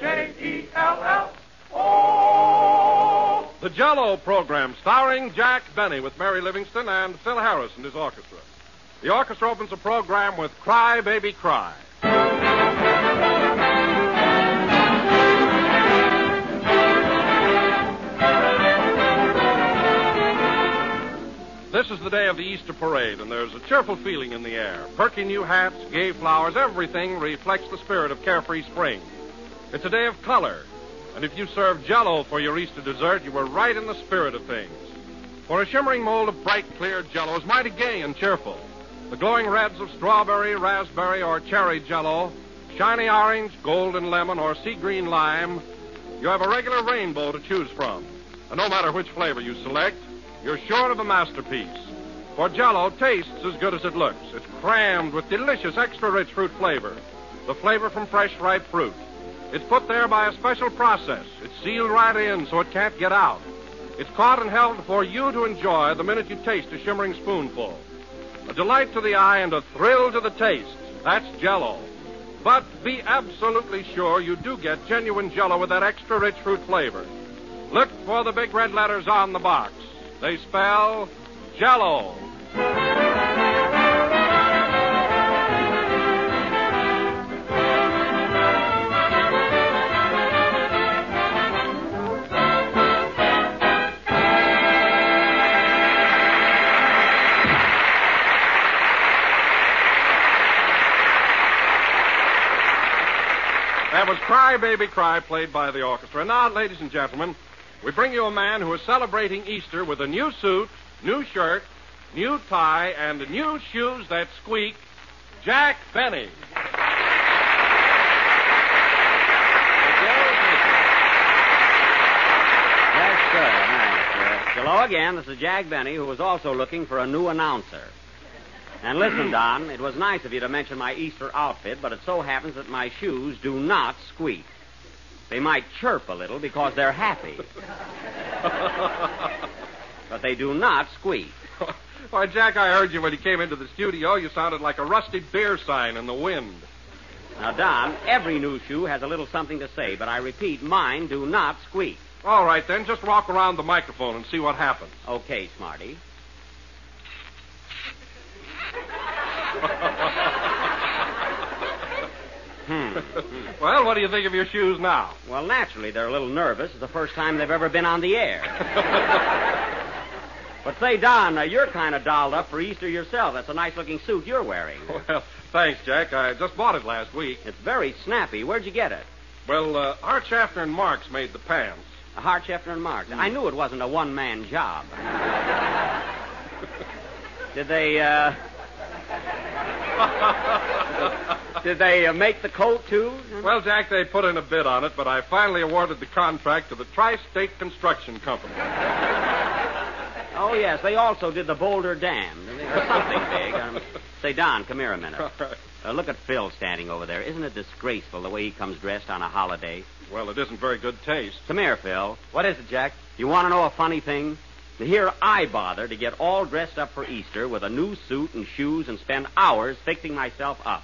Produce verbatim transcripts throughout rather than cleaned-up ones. J E L L O. The Jell-O program, starring Jack Benny with Mary Livingston and Phil Harris and his orchestra. The orchestra opens the program with Cry, Baby, Cry. This is the day of the Easter parade, and there's a cheerful feeling in the air. Perky new hats, gay flowers, everything reflects the spirit of carefree spring. It's a day of color, and if you served Jell-O for your Easter dessert, you were right in the spirit of things. For a shimmering mold of bright, clear Jell-O is mighty gay and cheerful. The glowing reds of strawberry, raspberry, or cherry Jell-O, shiny orange, golden lemon, or sea green lime, you have a regular rainbow to choose from. And no matter which flavor you select, you're sure of a masterpiece. For Jell-O tastes as good as it looks. It's crammed with delicious, extra-rich fruit flavor, the flavor from fresh, ripe fruit. It's put there by a special process. It's sealed right in so it can't get out. It's caught and held for you to enjoy the minute you taste a shimmering spoonful. A delight to the eye and a thrill to the taste. That's Jell-O. But be absolutely sure you do get genuine Jell-O with that extra-rich fruit flavor. Look for the big red letters on the box. They spell Jell-O. That was Cry, Baby, Cry, played by the orchestra. And now, ladies and gentlemen, we bring you a man who is celebrating Easter with a new suit, new shirt, new tie, and new shoes that squeak, Jack Benny. Yes, sir. Thanks, sir. Hello again. This is Jack Benny, who was also looking for a new announcer. And listen, Don, it was nice of you to mention my Easter outfit, but it so happens that my shoes do not squeak. They might chirp a little because they're happy. But they do not squeak. Why, Jack, I heard you when you came into the studio. You sounded like a rusty beer sign in the wind. Now, Don, every new shoe has a little something to say, but I repeat, mine do not squeak. All right, then. Just walk around the microphone and see what happens. Okay, Smarty. Hmm. Well, what do you think of your shoes now? Well, naturally, they're a little nervous. It's the first time they've ever been on the air. But say, Don, uh, you're kind of dolled up for Easter yourself. That's a nice-looking suit you're wearing. Well, thanks, Jack. I just bought it last week. It's very snappy. Where'd you get it? Well, uh, Hartshafter and Marks made the pants. Hartshafter and Marks. Mm. I knew it wasn't a one-man job. Did they, uh... Did they uh, make the coat, too? Well, Jack, they put in a bid on it, but I finally awarded the contract to the Tri-State Construction Company. Oh, yes, they also did the Boulder Dam. Or something big. Um, say, Don, come here a minute. All right. Uh, look at Phil standing over there. Isn't it disgraceful the way he comes dressed on a holiday? Well, it isn't very good taste. Come here, Phil. What is it, Jack? You want to know a funny thing? Here I bother to get all dressed up for Easter with a new suit and shoes and spend hours fixing myself up.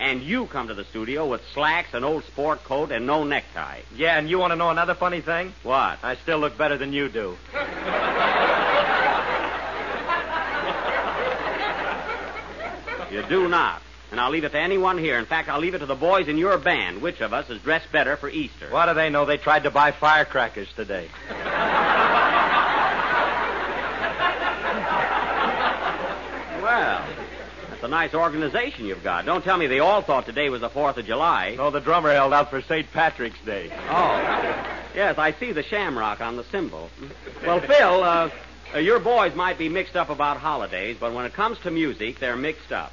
And you come to the studio with slacks, an old sport coat, and no necktie. Yeah, and you want to know another funny thing? What? I still look better than you do. You do not. And I'll leave it to anyone here. In fact, I'll leave it to the boys in your band. Which of us is dressed better for Easter? What do they know? They tried to buy firecrackers today. Well, that's a nice organization you've got. Don't tell me they all thought today was the fourth of July. No, the drummer held out for Saint Patrick's Day. Oh. Yes, I see the shamrock on the cymbal. Well, Phil, uh, uh, your boys might be mixed up about holidays, but when it comes to music, they're mixed up.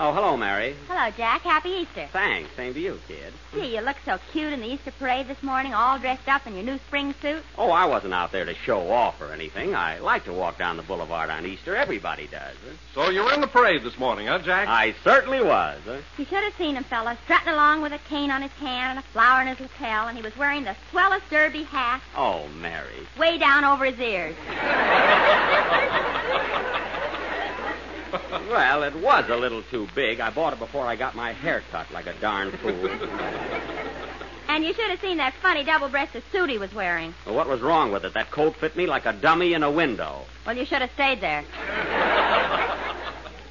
Oh, hello, Mary. Hello, Jack. Happy Easter. Thanks. Same to you, kid. Gee, you look so cute in the Easter parade this morning, all dressed up in your new spring suit. Oh, I wasn't out there to show off or anything. I like to walk down the boulevard on Easter. Everybody does. So you were in the parade this morning, huh, Jack? I certainly was. Huh? You should have seen him, fella, strutting along with a cane on his hand and a flower in his lapel, and he was wearing the swellest derby hat. Oh, Mary. Way down over his ears. Well, it was a little too big. I bought it before I got my hair cut like a darn fool. And you should have seen that funny double-breasted suit he was wearing. Well, what was wrong with it? That coat fit me like a dummy in a window. Well, you should have stayed there.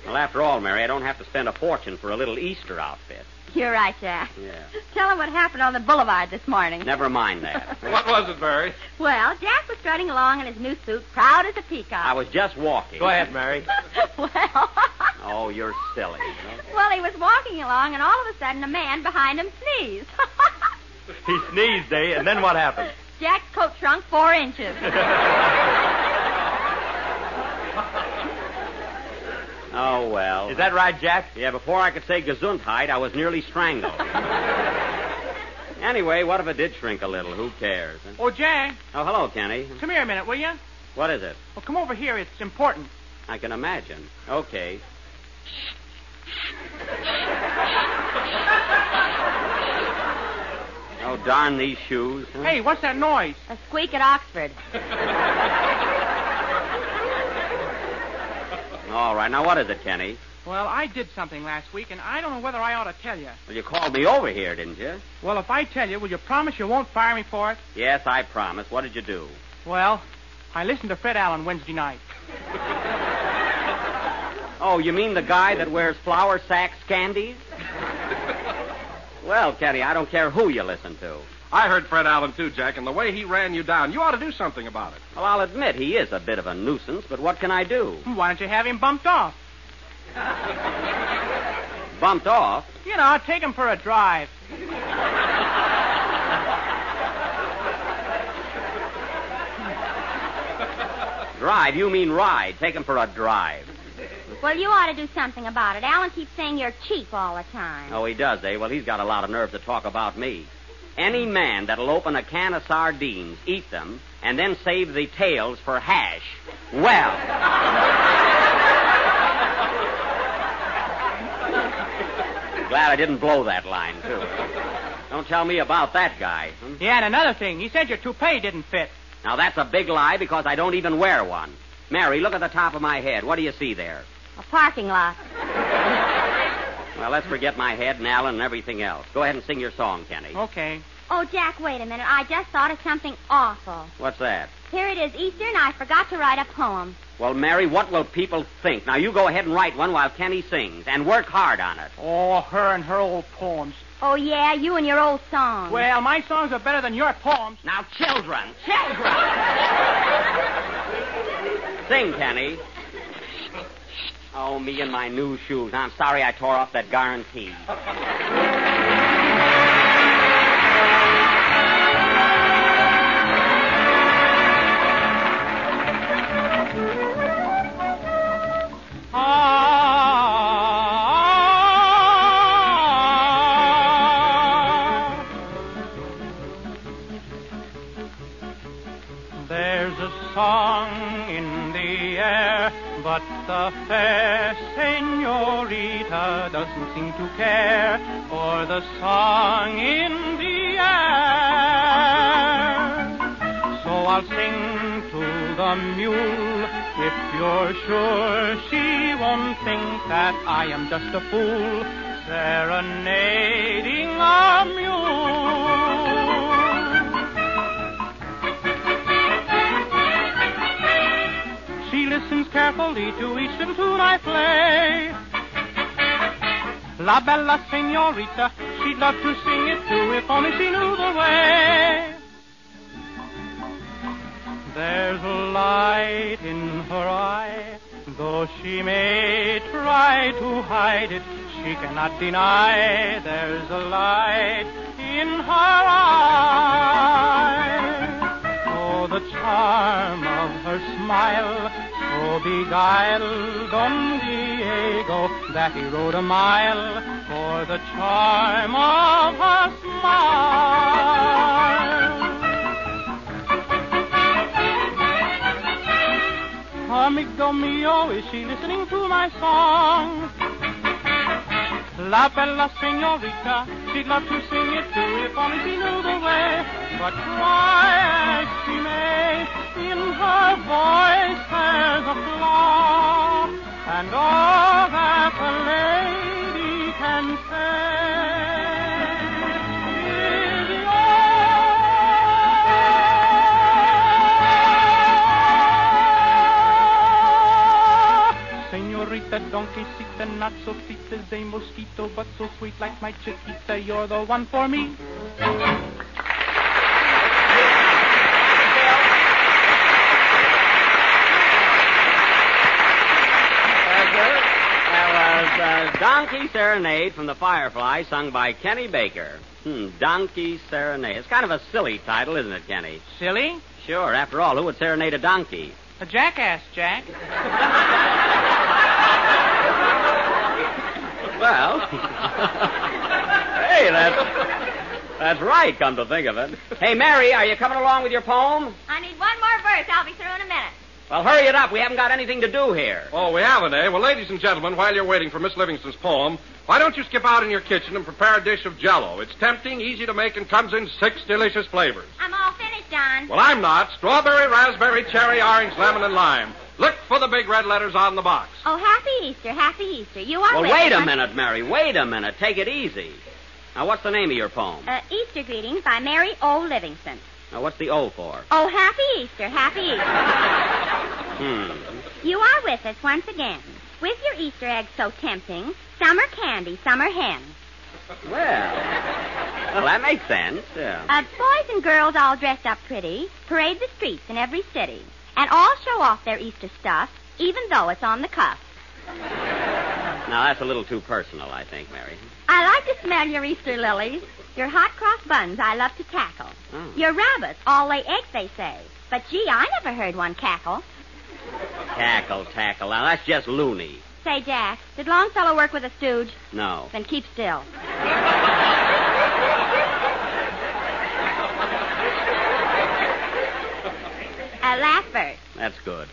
Well, after all, Mary, I don't have to spend a fortune for a little Easter outfit. You're right, Jack. Yeah. Tell him what happened on the boulevard this morning. Never mind that. What was it, Mary? Well, Jack was strutting along in his new suit, proud as a peacock. I was just walking. Go ahead, Mary. Well... Oh, you're silly. Well, he was walking along, and all of a sudden, a man behind him sneezed. He sneezed, eh? And then what happened? Jack's coat shrunk four inches. Oh, well. Is that right, Jack? Yeah, before I could say Gesundheit, I was nearly strangled. Anyway, what if it did shrink a little? Who cares? Huh? Oh, Jack. Oh, hello, Kenny. Come here a minute, will you? What is it? Well, come over here. It's important. I can imagine. Okay. Oh, darn these shoes. Huh? Hey, what's that noise? A squeak at Oxford. All right. Now, what is it, Kenny? Well, I did something last week, and I don't know whether I ought to tell you. Well, you called me over here, didn't you? Well, if I tell you, will you promise you won't fire me for it? Yes, I promise. What did you do? Well, I listened to Fred Allen Wednesday night. Oh, you mean the guy that wears flour sacks candies? Well, Kenny, I don't care who you listen to. I heard Fred Allen, too, Jack, and the way he ran you down, you ought to do something about it. Well, I'll admit he is a bit of a nuisance, but what can I do? Why don't you have him bumped off? Bumped off? You know, take him for a drive. Drive? You mean ride. Take him for a drive. Well, you ought to do something about it. Allen keeps saying you're cheap all the time. Oh, he does, eh? Well, he's got a lot of nerve to talk about me. Any man that'll open a can of sardines, eat them, and then save the tails for hash, well. Glad I didn't blow that line, too. Don't tell me about that guy. Hmm? Yeah, and another thing. He said your toupee didn't fit. Now, that's a big lie because I don't even wear one. Mary, look at the top of my head. What do you see there? A parking lot. Well, let's forget my head and Alan and everything else. Go ahead and sing your song, Kenny. Okay. Oh, Jack, wait a minute. I just thought of something awful. What's that? Here it is, Easter, and I forgot to write a poem. Well, Mary, what will people think? Now, you go ahead and write one while Kenny sings, and work hard on it. Oh, her and her old poems. Oh, yeah, you and your old songs. Well, my songs are better than your poems. Now, children, children. Sing, Kenny. Oh, me and my new shoes. I'm sorry I tore off that guarantee. ah, there's a song in the air, but the fair senorita doesn't seem to care for the song in the air. So I'll sing to the mule if you're sure she won't think that I am just a fool serenading a mule. She listens carefully to each little tune I play. La bella senorita, she'd love to sing it too if only she knew the way. There's a light in her eye, though she may try to hide it, she cannot deny there's a light in her eye. Oh, the charm of her smile, so beguiled Don Diego that he rode a mile for the charm of her smile. Amigo mio, is she listening to my song? La bella senorita, she'd love to sing it too if only she knew the way, but try as she may, in her voice there's a flaw, and all that a lady can say is yours. Senorita, donkeycita, not so sweet as a mosquito, but so sweet like my chiquita, you're the one for me. Uh, Donkey Serenade from the Firefly, sung by Kenny Baker. Hmm, Donkey Serenade. It's kind of a silly title, isn't it, Kenny? Silly? Sure. After all, who would serenade a donkey? A jackass, Jack. Well, hey, that's, that's right, come to think of it. Hey, Mary, are you coming along with your poem? I need one more verse. I'll be through in a minute. Well, hurry it up. We haven't got anything to do here. Oh, we haven't, eh? Well, ladies and gentlemen, while you're waiting for Miss Livingston's poem, why don't you skip out in your kitchen and prepare a dish of Jell-O? It's tempting, easy to make, and comes in six delicious flavors. I'm all finished, Don. Well, I'm not. Strawberry, raspberry, cherry, orange, lemon, and lime. Look for the big red letters on the box. Oh, happy Easter, happy Easter. You are... Well, wait a minute, Mary. Wait a minute. Take it easy. Now, what's the name of your poem? Uh, Easter Greetings by Mary O. Livingston. Now, what's the O for? Oh, happy Easter, happy Easter. Hmm. You are with us once again, with your Easter eggs so tempting, summer candy, summer hen. Well, well, that makes sense, yeah. Uh, boys and girls all dressed up pretty, parade the streets in every city, and all show off their Easter stuff, even though it's on the cuff. Now, that's a little too personal, I think, Mary. I like to smell your Easter lilies. Your hot cross buns I love to tackle. Oh. Your rabbits all lay eggs, they say. But, gee, I never heard one cackle. Cackle, tackle. Now, that's just loony. Say, Jack, did Longfellow work with a stooge? No. Then keep still. A laugh verse. That's good.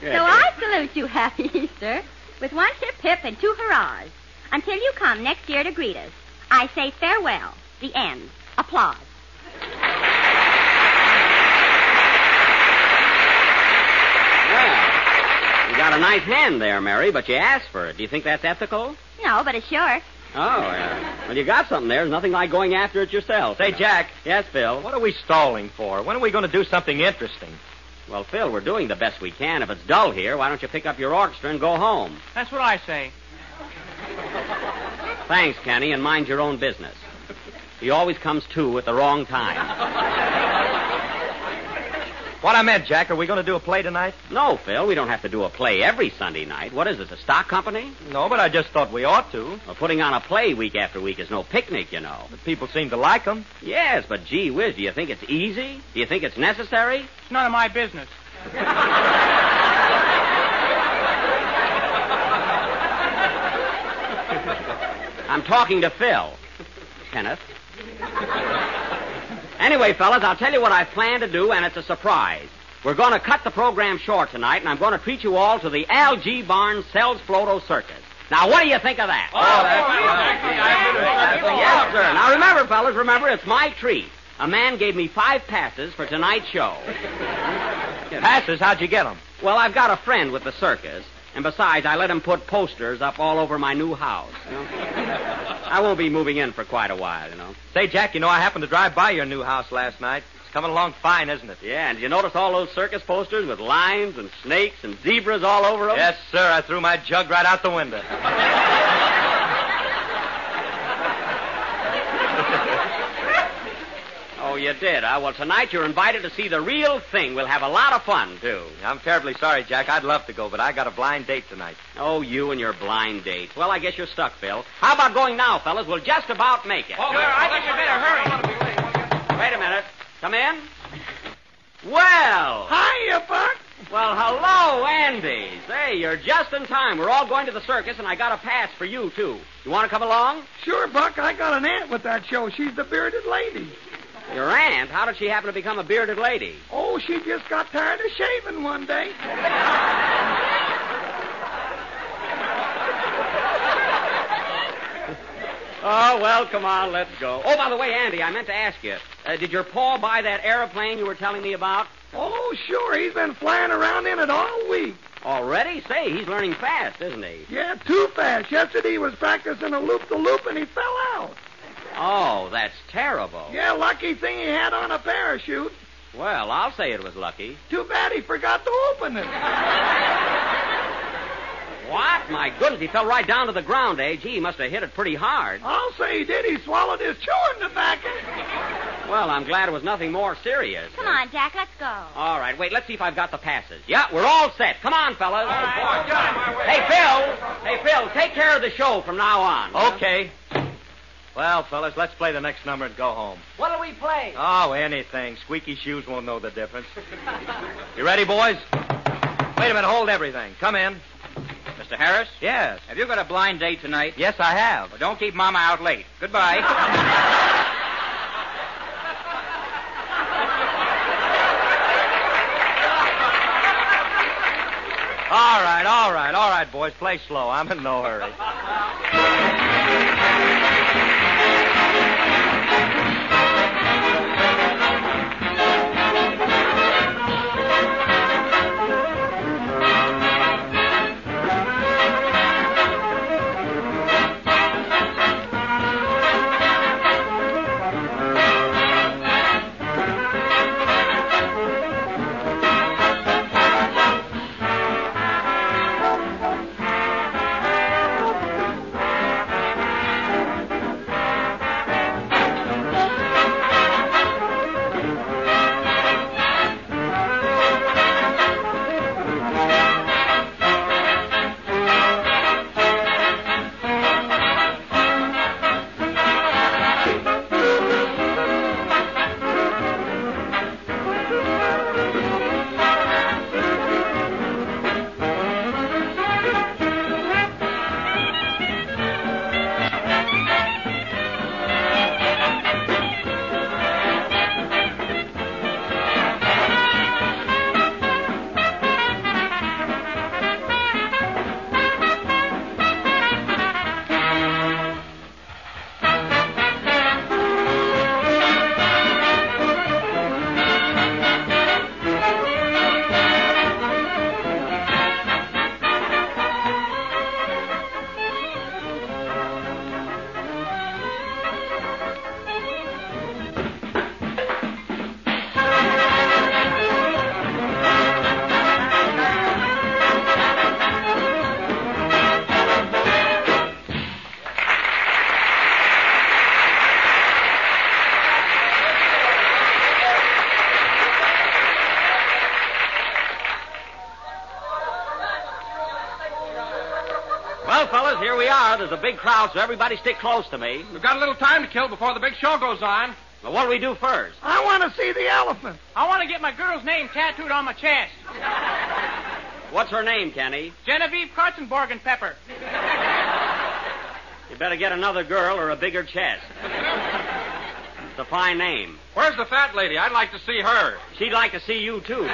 So I salute you, happy Easter, with one hip-hip and two hurrahs, until you come next year to greet us. I say farewell. The end. Applause. Well, you got a nice hand there, Mary, but you asked for it. Do you think that's ethical? No, but it's yours. Oh, yeah. Well, you got something there. There's nothing like going after it yourself. Say, Jack. Yes, Phil? What are we stalling for? When are we going to do something interesting? Well, Phil, we're doing the best we can. If it's dull here, why don't you pick up your orchestra and go home? That's what I say. Thanks, Kenny, and mind your own business. He always comes to at the wrong time. What I meant, Jack, are we going to do a play tonight? No, Phil, we don't have to do a play every Sunday night. What is this, a stock company? No, but I just thought we ought to. Well, putting on a play week after week is no picnic, you know. But people seem to like them. Yes, but gee whiz, do you think it's easy? Do you think it's necessary? It's none of my business. I'm talking to Phil. Kenneth. Anyway, fellas, I'll tell you what I plan to do, and it's a surprise. We're going to cut the program short tonight, and I'm going to treat you all to the Al G. Barnes Sells Floto Circus. Now, what do you think of that? Oh, that's right. Right. Yes, sir. Now, remember, fellas, remember, it's my treat. A man gave me five passes for tonight's show. Passes? How'd you get them? Well, I've got a friend with the circus, and besides, I let him put posters up all over my new house. You know? I won't be moving in for quite a while, you know. Say, Jack, you know, I happened to drive by your new house last night. It's coming along fine, isn't it? Yeah, and did you notice all those circus posters with lions and snakes and zebras all over them? Yes, sir. I threw my jug right out the window. Oh, you did, huh? Well, tonight you're invited to see the real thing. We'll have a lot of fun, too. I'm terribly sorry, Jack. I'd love to go, but I got a blind date tonight. Oh, you and your blind date. Well, I guess you're stuck, Phil. How about going now, fellas? We'll just about make it. Oh, there, I think you better hurry. Wait a minute. Come in. Well. Hiya, Buck. Well, hello, Andy. Say, you're just in time. We're all going to the circus, and I got a pass for you, too. You want to come along? Sure, Buck. I got an aunt with that show. She's the bearded lady. Your aunt? How did she happen to become a bearded lady? Oh, she just got tired of shaving one day. Oh, well, come on, let's go. Oh, by the way, Andy, I meant to ask you. Uh, did your pa buy that airplane you were telling me about? Oh, sure. He's been flying around in it all week. Already? Say, he's learning fast, isn't he? Yeah, too fast. Yesterday he was practicing a loop-the-loop, and he fell out. Oh, that's terrible. Yeah, lucky thing he had on a parachute. Well, I'll say it was lucky. Too bad he forgot to open it. What? My goodness, he fell right down to the ground, eh? Gee, he must have hit it pretty hard. I'll say he did. He swallowed his chewing tobacco. Well, I'm glad it was nothing more serious. Come on, Jack, let's go. All right, wait, let's see if I've got the passes. Yeah, we're all set. Come on, fellas. All right, get out of my way. Hey, Phil. Hey, Phil, take care of the show from now on. Okay. Huh? Well, fellas, let's play the next number and go home. What'll we play? Oh, anything. Squeaky shoes won't know the difference. You ready, boys? Wait a minute, hold everything. Come in. Mister Harris? Yes. Have you got a blind date tonight? Yes, I have. Well, don't keep Mama out late. Goodbye. All right, all right, all right, boys. Play slow. I'm in no hurry. Here we are. There's a big crowd, so everybody stick close to me. We've got a little time to kill before the big show goes on. Well, what do we do first? I want to see the elephant. I want to get my girl's name tattooed on my chest. What's her name, Kenny? Genevieve Kartzenborgen Pepper. You better get another girl or a bigger chest. It's a fine name. Where's the fat lady? I'd like to see her. She'd like to see you, too.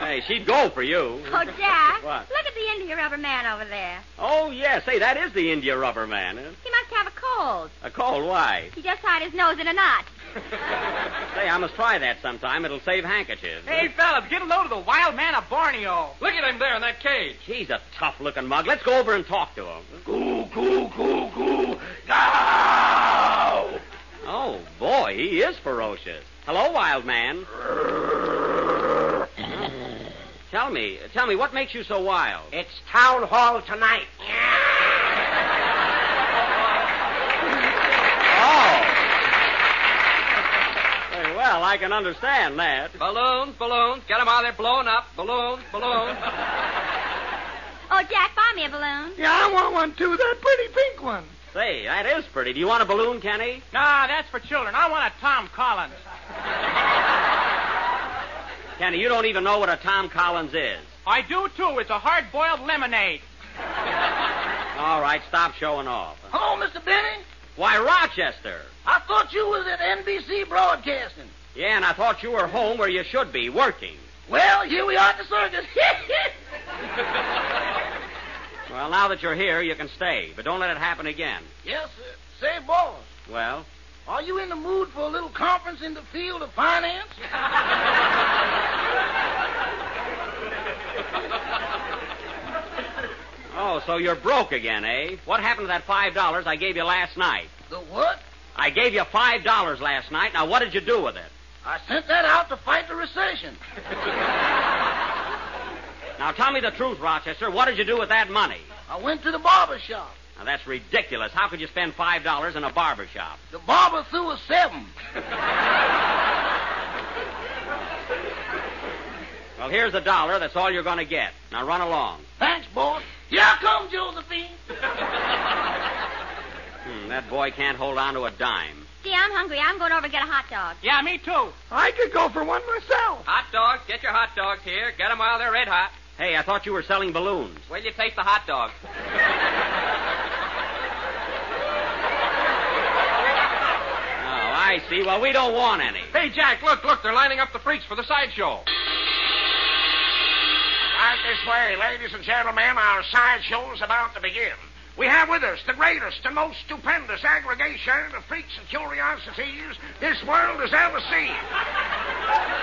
Hey, she'd go for you. Oh, Jack. What? Look at the India rubber man over there. Oh, yes. Hey, that is the India rubber man. He must have a cold. A cold? Why? He just tied his nose in a knot. Say, I must try that sometime. It'll save handkerchiefs. Hey, fellas, get a load of the wild man of Borneo. Look at him there in that cage. He's a tough-looking mug. Let's go over and talk to him. Goo, goo, goo, goo. Gow! Oh, boy, he is ferocious. Hello, wild man. Tell me, tell me, what makes you so wild? It's town hall tonight. Oh. Very well, I can understand that. Balloons, balloons. Get them out of there blowing up. Balloons, balloons. Oh, Jack, buy me a balloon. Yeah, I want one, too. That pretty pink one. Say, that is pretty. Do you want a balloon, Kenny? Nah, that's for children. I want a Tom Collins. Kenny, you don't even know what a Tom Collins is. I do, too. It's a hard-boiled lemonade. All right, stop showing off. Hello, Mister Benny. Why, Rochester. I thought you was at N B C Broadcasting. Yeah, and I thought you were home where you should be, working. Well, here we are at the circus. Well, now that you're here, you can stay, but don't let it happen again. Yes, sir. Say, boss. Well? Are you in the mood for a little conference in the field of finance? Oh, so you're broke again, eh? What happened to that five dollars I gave you last night? The what? I gave you five dollars last night. Now, what did you do with it? I sent that out to fight the recession. Now, tell me the truth, Rochester. What did you do with that money? I went to the barber shop. Now, that's ridiculous. How could you spend five dollars in a barber shop? The barber threw a seven. Well, here's a dollar. That's all you're going to get. Now, run along. Thanks, boss. Here I come, Josephine. hmm, that boy can't hold on to a dime. See, I'm hungry. I'm going over to get a hot dog. Yeah, me too. I could go for one myself. Hot dogs. Get your hot dogs here. Get them while they're red hot. Hey, I thought you were selling balloons. Well, you taste the hot dog. I see. Well, we don't want any. Hey, Jack, look, look. They're lining up the freaks for the sideshow. Right this way, ladies and gentlemen. Our sideshow's about to begin. We have with us the greatest and most stupendous aggregation of freaks and curiosities this world has ever seen.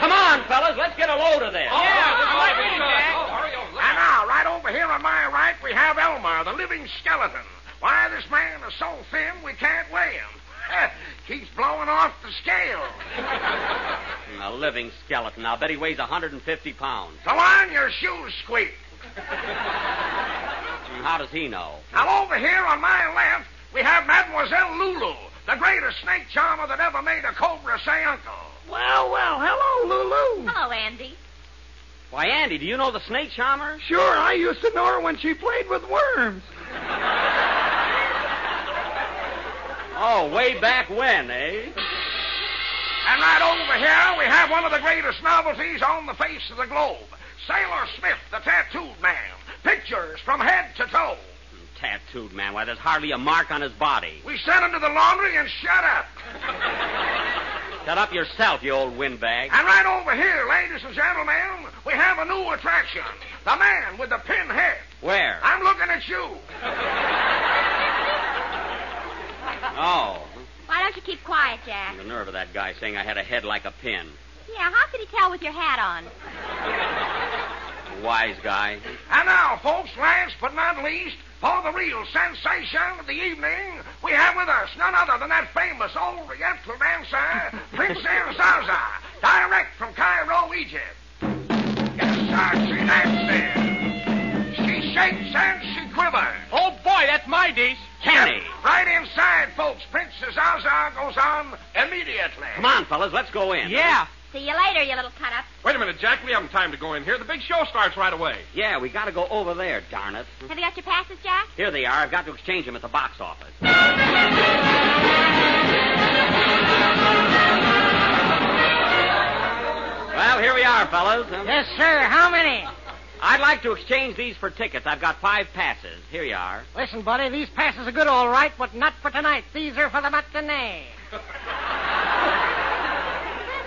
Come on, fellas. Let's get a load of this. Oh, yeah. This might be good. Jack. Oh, hurry up, and now, right over here on my right, we have Elmer, the living skeleton. Why, this man is so thin, we can't weigh him. Keeps blowing off the scale. A living skeleton. I'll bet he weighs one hundred fifty pounds. Go on, your shoes squeak. How does he know? Now, over here on my left, we have Mademoiselle Lulu, the greatest snake charmer that ever made a cobra say uncle. Well, well, hello, Lulu. Hello, Andy. Why, Andy, do you know the snake charmer? Sure, I used to know her when she played with worms. Oh, way back when, eh? And right over here, we have one of the greatest novelties on the face of the globe. Sailor Smith, the tattooed man. Pictures from head to toe. Tattooed man? Why, there's hardly a mark on his body. We sent him to the laundry and shut up. Shut up yourself, you old windbag. And right over here, ladies and gentlemen, we have a new attraction. The man with the pinhead. Where? I'm looking at you. Oh. Why don't you keep quiet, Jack? The nerve of that guy saying I had a head like a pin. Yeah, how could he tell with your hat on? Wise guy. And now, folks, last but not least, for the real sensation of the evening, we have with us none other than that famous Oriental dancer, Princess Zaza, direct from Cairo, Egypt. Yes, sir, she dances. She shakes and she quivers. Oh, boy, that's my dish. Kenny. Right inside, folks. Princess Zaza goes on immediately. Come on, fellas. Let's go in. Yeah. See you later, you little cut-up. Wait a minute, Jack. We haven't time to go in here. The big show starts right away. Yeah, we got to go over there, darn it. Have you got your passes, Jack? Here they are. I've got to exchange them at the box office. Well, here we are, fellas. Yes, sir. How many? I'd like to exchange these for tickets. I've got five passes. Here you are. Listen, buddy, these passes are good, all right, but not for tonight. These are for the matinee.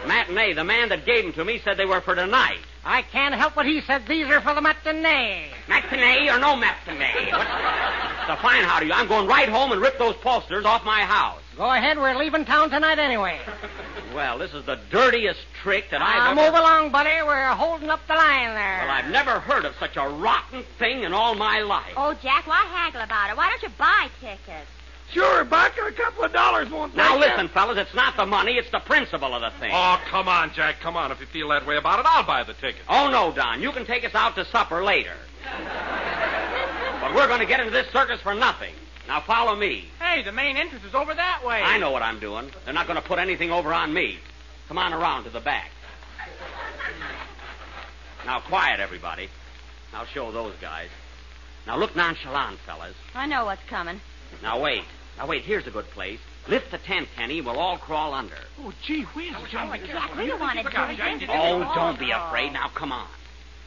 Matinee? The man that gave them to me said they were for tonight. I can't help what he said. These are for the matinee. Matinee or no matinee? What's the fine out of you? I'm going right home and rip those posters off my house. Go ahead. We're leaving town tonight anyway. Well, this is the dirtiest trick that I've uh, ever... Move along, buddy. We're holding up the line there. Well, I've never heard of such a rotten thing in all my life. Oh, Jack, why haggle about it? Why don't you buy tickets? Sure, Buck. A couple of dollars won't take it. Now, listen, fellas, it's not the money. It's the principle of the thing. Oh, come on, Jack. Come on. If you feel that way about it, I'll buy the tickets. Oh, no, Don. You can take us out to supper later. But we're going to get into this circus for nothing. Now, follow me. Hey, the main entrance is over that way. I know what I'm doing. They're not going to put anything over on me. Come on around to the back. Now, quiet, everybody. I'll show those guys. Now, look nonchalant, fellas. I know what's coming. Now, wait. Now, wait. Here's a good place. Lift the tent, Kenny. We'll all crawl under. Oh, gee whiz. Oh, Jack, we don't want to do it. Oh, don't be afraid. Now, come on.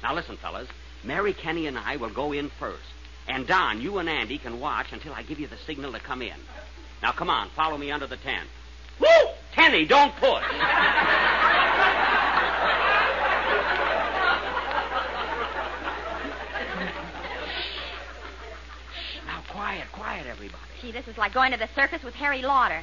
Now, listen, fellas. Mary, Kenny, and I will go in first. And, Don, you and Andy can watch until I give you the signal to come in. Now, come on. Follow me under the tent. Woo! Kenny, don't push. Now, quiet, quiet, everybody. Gee, this is like going to the circus with Harry Lauder.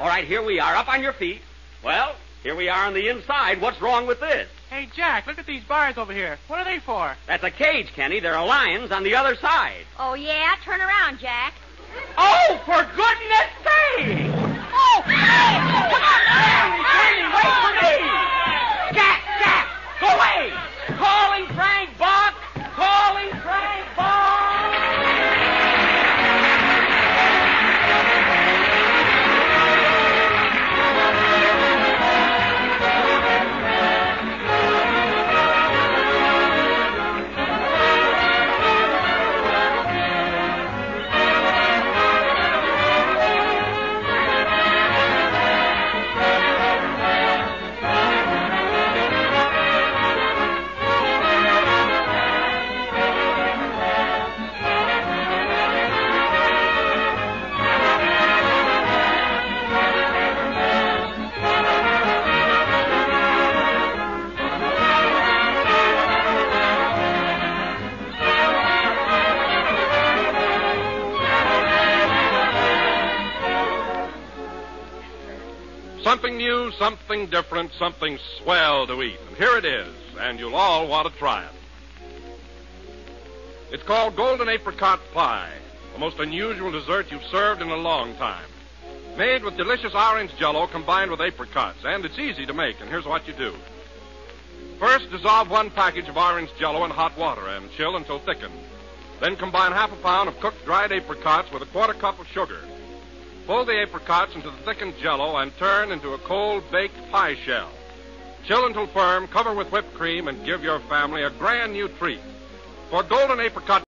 All right, here we are. Up on your feet. Well, here we are on the inside. What's wrong with this? Hey, Jack, look at these bars over here. What are they for? That's a cage, Kenny. There are lions on the other side. Oh, yeah? Turn around, Jack. Oh, for goodness sake! Oh, hey! Come on, Kenny! Kenny, wait for me! Jack, Jack, go away! Calling Frank Buck! Calling Frank Buck! Something new, something different, something swell to eat. And here it is, and you'll all want to try it. It's called Golden Apricot Pie, the most unusual dessert you've served in a long time. Made with delicious orange Jell-O combined with apricots, and it's easy to make, and here's what you do. First, dissolve one package of orange Jell-O in hot water and chill until thickened. Then combine half a pound of cooked dried apricots with a quarter cup of sugar. Pull the apricots into the thickened Jell-O and turn into a cold-baked pie shell. Chill until firm, cover with whipped cream, and give your family a grand new treat. For Golden Apricot